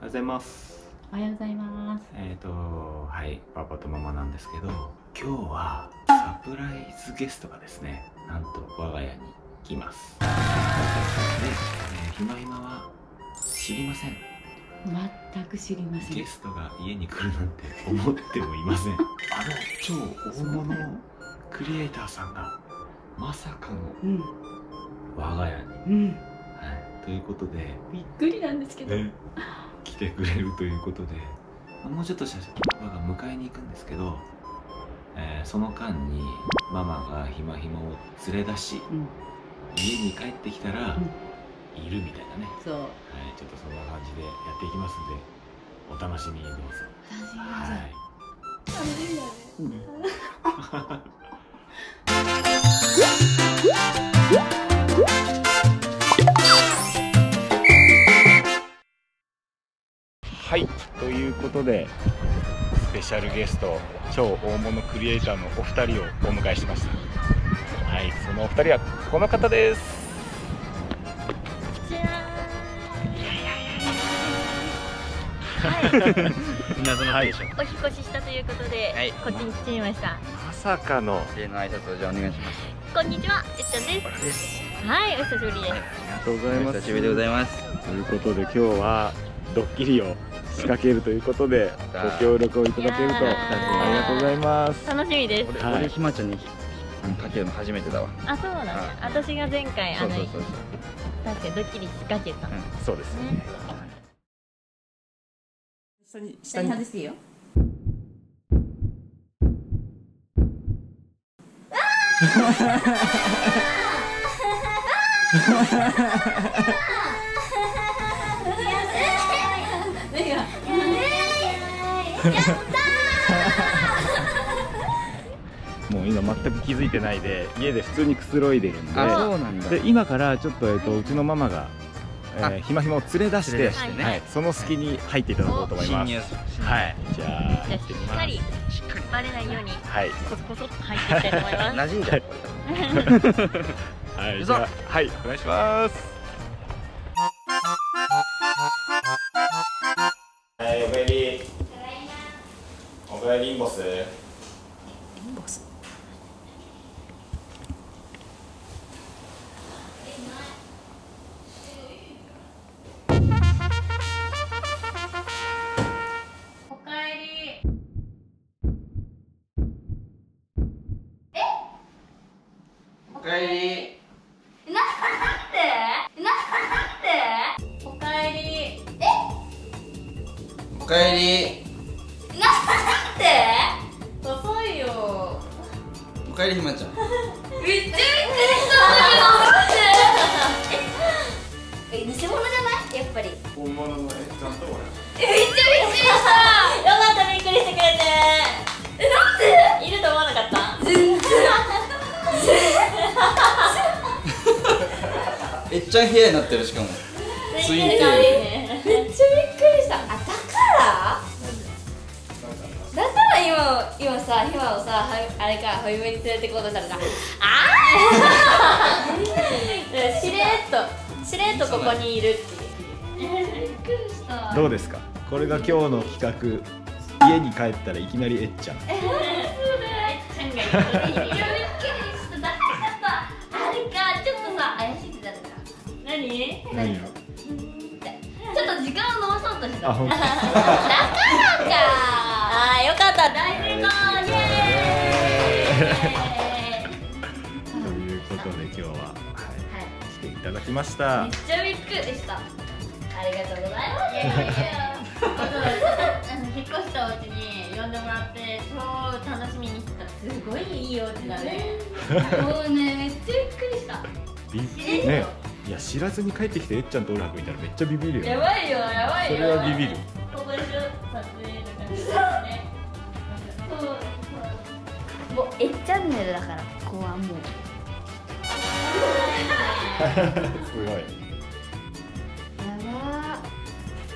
おはようございます。おはようございます。はい、パパとママなんですけど、今日はサプライズゲストがですね、なんと我が家に来ます。で、ひまひまは知りません。全く知りません。ゲストが家に来るなんて思ってもいません。あの超大物クリエイターさんがまさかの我が家に、はい、ということでびっくりなんですけど来てくれるということで、もうちょっとしたらママが迎えに行くんですけど、その間にママがひまひまを連れ出し、家に帰ってきたら、いるみたいなね。そう、はい、ちょっとそんな感じでやっていきますんで、お楽しみにどうぞ。はい。楽しみだね。はい、ということでスペシャルゲスト、超大物クリエイターのお二人をお迎えしました。はい、そのお二人はこの方です。謎のテンション。お引越ししたということで、こっちに来てみました。まさかの例の挨拶をじゃあお願いします。こんにちは、えっちゃんです。はい、お久しぶりです。ありがとうございます。お久しぶりでございます。ということで今日はドッキリを仕掛けるということでご協力をいただけるとありがとうございます。楽しみです。俺ひまちゃんにかけるの初めてだわ。あ、そうなんだ。私が前回確かにドッキリ仕掛けた。そうですね。下に外していいよ。もう今全く気づいてないで、家で普通にくつろいでるんで。あ、そうなんだ。で、今からちょっとうちのママがひまひまを連れ出して、その隙に入っていただこうと思います。はい、じゃあ、しっかりバレないように、こそこそ入っていきたいと思います。馴染んじゃう。はい、じゃあ、はい、お願いします。はい、おかえり。おかえり、インボス。インボス。おかえり。なんで？おかえり。おかえり。なんで？遅いよ。おかえりひまちゃん。めっちゃびっくりした。え、偽物じゃない？やっぱり。本物のちゃんと俺。めっちゃびっくりした。よかった、びっくりしてくれて。なんで？いると思わなかった？全然。えっちゃん部屋になってる、しかもツインテール。めっちゃびっくりした。あ、だから今さ、ひまをさ、あれか、ホイメに連れてこうとしたらさ、あーしれっとここにいるっていう。びっくりした。どうですか、これが今日の企画。家に帰ったらいきなりえっちゃん。えっちゃんがいきなりいる。何よ、ちょっと時間を伸ばそうとしてた。だからか。ああ、よかった、大成功。イエーイ。ということで今日は来ていただきました。めっちゃびっくりでした。ありがとうございます。引っ越したお家に呼んでもらって、超楽しみにしてた。すごいいいお家だね。もうね、めっちゃびっくりした。びっくりね。いや、知らずに帰ってきてえっちゃんとオラフいたらめっちゃビビるよ。やばいよ、やばいよ。それはビビる。ここで撮影とかですね。そう。もうえっチャンネルだから、ここはもう。すごい。やば。こ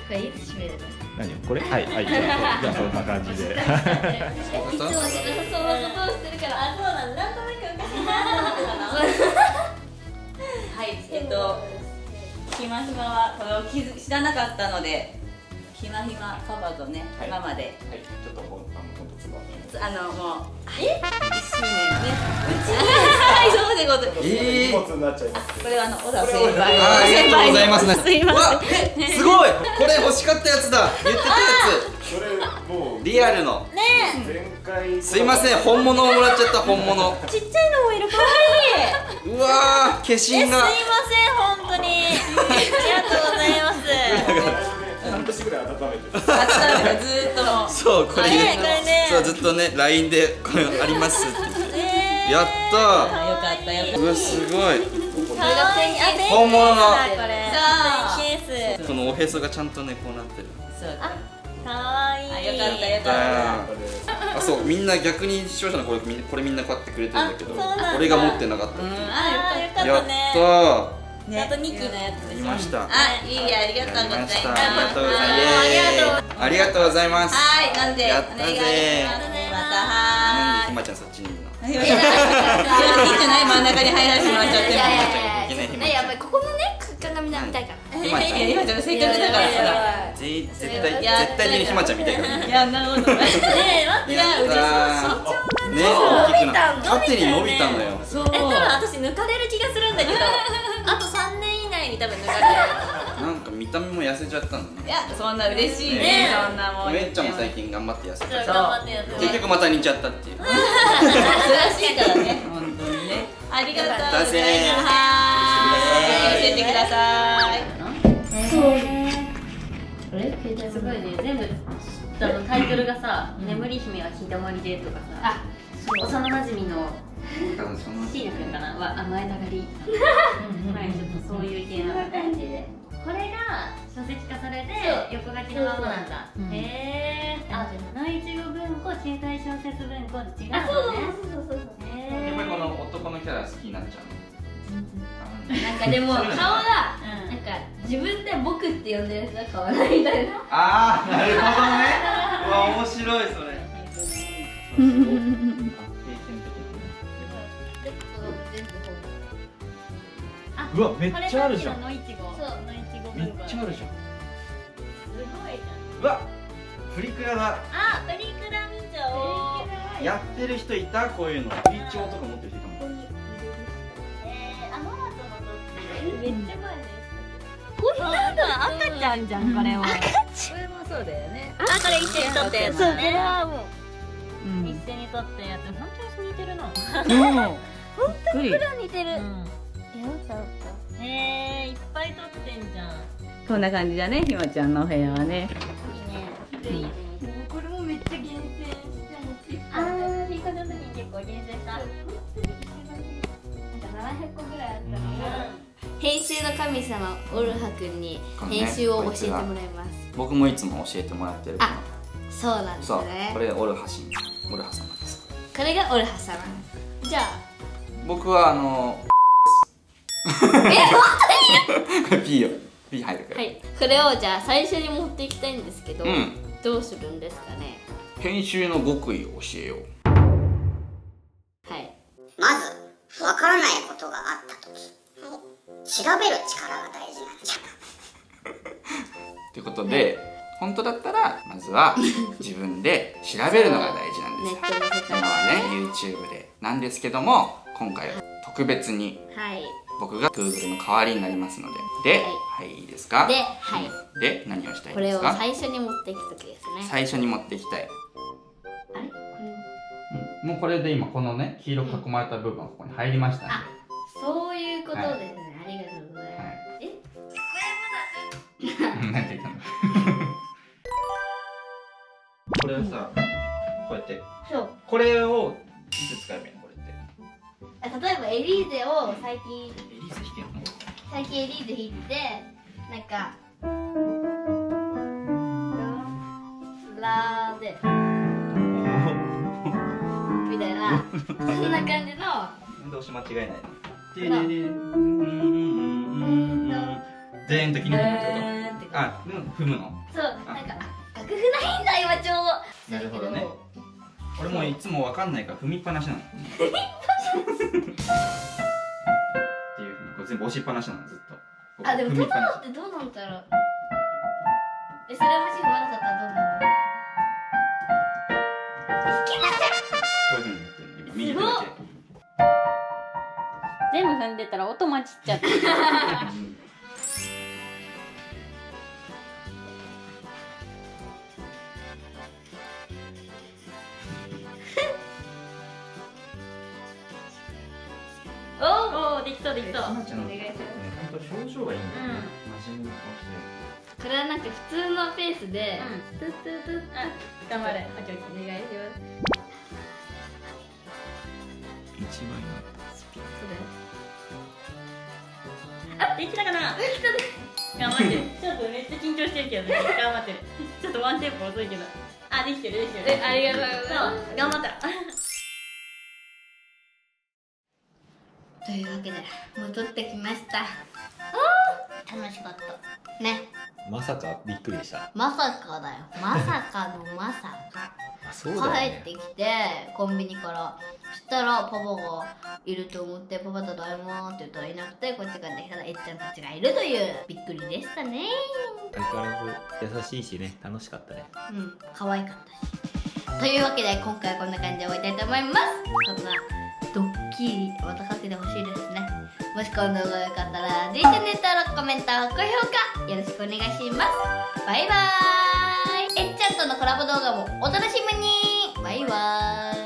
れいつ閉めるの？何これ？はいはい。じゃあそんな感じで。いつもなさそうなことをしてるから、あ、そうなんだ。なんとなくおかしいな。ひまひまはこれを知らなかったので、ひまひまパパとね、ママで。はい、ちょっと本当つまんない。もう1周年ね。うち。そうでございます。一つになっちゃいます。これは小田先輩。ありがとうございますね。すいません。すごい。これ欲しかったやつだ。言ってたやつ。それもうリアルの。ね。すいません、本物をもらっちゃった本物。ちっちゃいのもいる。可愛い。うわー、化身が。すいません。本当にありがとうございます。半年ぐらい温めてずっと。そうこれね、そうずっとね LINE でこれあります。やった。よかったよかった。うわすごい。本物のケース。このおへそがちゃんとねこうなってる。かわいい。よかったよかった。あそうみんな逆に視聴者のこれみんな買ってくれてるんだけど、俺が持ってなかった。あよかったね。やった。あと2期のやつです。見ました。あ、いいありがとうございます。ありがとうございます。はい、なんでやったぜ。またはーい。ひまちゃんそっちにいるの。いや、いいじゃない真ん中に入らせてもらっちゃって。いやいやいや。やっぱりここのね、鏡が見たいから。ひまちゃん、ひまちゃん性格だからさ。絶対にひまちゃんみたいから。いや、なるほど。ねえ、待って。いや、うちの身長。ね、大きくなった。縦に伸びたんだよ。そう。多分私抜かれる気がするんだけど。あと3年以内に多分抜かれる。なんか見た目も痩せちゃったんだね。いや、そんな嬉しいね。そんなもう。めっちゃんも最近頑張って痩せちゃった。結局また似ちゃったっていう。珍しいからね。本当にね。ありがとうございます。はい。見せてください。あれ、携帯すごいね。全部。タイトルがさ「眠り姫はひだまりで」とかさ、幼なじみの椎名君かなは甘えたがりとか、ちょっとそういう系な感じで、これが書籍化されて横書きのままなんだ。へえ、あっ内一語文庫賃貸小説文庫って違うのね。あ、そうやっぱりこの男のキャラ好きになっちゃうの。なんかでも顔が自分で僕って呼んでるやつは買わないみたいな。ああ、なるほどね。わ、面白いそれ。うわ、めっちゃあるじゃん。めっちゃあるじゃん。すごいじゃん。うわ、プリクラだ。あ、プリクラ見ちゃおう。やってる人いた、こういうの。プリ帳とか持ってる人いたもん。あの後のめっちゃ前ね。これなんだ、赤ちゃんじゃん、これは。これもそうだよね。あ、これ一緒に撮ったやつだね。これはもう一緒に撮ったやつ、本当に似てるな。本当に黒似てる。やったやった。いっぱい撮ってんじゃん。こんな感じだね、ひまちゃんのお部屋はね。いいね。これもめっちゃ厳選した。引っ越しの時に結構厳選した。なんか700個ぐらいあったの。編集の神様オルハ君に編集を教えてもらいます。僕もいつも教えてもらってる。あ、そうなんですね。これオルハ氏、オルハ様です。これがオルハ様。じゃあ僕は本当に？ピーよ、ピー入るから。はい。これをじゃあ最初に持っていきたいんですけど、どうするんですかね。編集の極意を教えよう。はい。まずわからないことがあったとき。調べる力が大事なんじゃん。ということで、本当だったらまずは自分で調べるのが大事なんですよ。今はね YouTube でなんですけども、今回は特別に僕が Google の代わりになりますので、はい、いいですか？で、はい。で、何をしたいですか？これを最初に持っていくときですね。最初に持っていきたい。あれ？これ。もうこれで今このね、黄色囲まれた部分がここに入りましたね。あ、そういうことですね。これをさ、こうやってこれをいつ使えばいいの？これって例えばエリーゼを最近エリーゼ弾いて、なんかラーでみたいな、そんな感じのどうし間違えないの全員的に踏むってこと。あ、踏むの。そう、なんか楽譜ないんだ今ちょうど。なるほどね。俺もいつもわかんないから踏みっぱなしなの。踏みっぱなしっていうふうに全部押しっぱなしなのずっと。あ、でもトトロってどうなんだろう。それもし不安だったらどうなるの？弾けません。すごっ。全部踏んでたら音間違っちゃった。おお、できそうできそう。お願いします。本当表情がいいんだよね。真面目にこうして。これはなんか普通のペースで。トゥトゥトゥ。頑張れ。お願いします。一枚。あ、できたかな。頑張ってる。ちょっとめっちゃ緊張してるけどね。頑張ってる。ちょっとワンテンポ遅いけど。あ、できてるできてる。ありがとうございます。頑張った。というわけで戻ってきました。おお、楽しかった。ね。まさかびっくりした。まさかだよ。まさかのまさか。そうだね、帰ってきてコンビニからそしたらパパがいると思って「パパただいま」って言ったらいなくて、こっちからできたらえっちゃんたちがいるという、びっくりでしたね。相変わらず優しいしね、楽しかったね。うん、可愛かったし。というわけで今回はこんな感じで終わりたいと思います。そんなドッキリまたかけてほしいですね。もしこの動画がよかったらぜひチャンネル登録、コメント、高評価よろしくお願いします。バイバーイ。えっちゃんとのコラボ動画もお楽しみに。バイバーイ。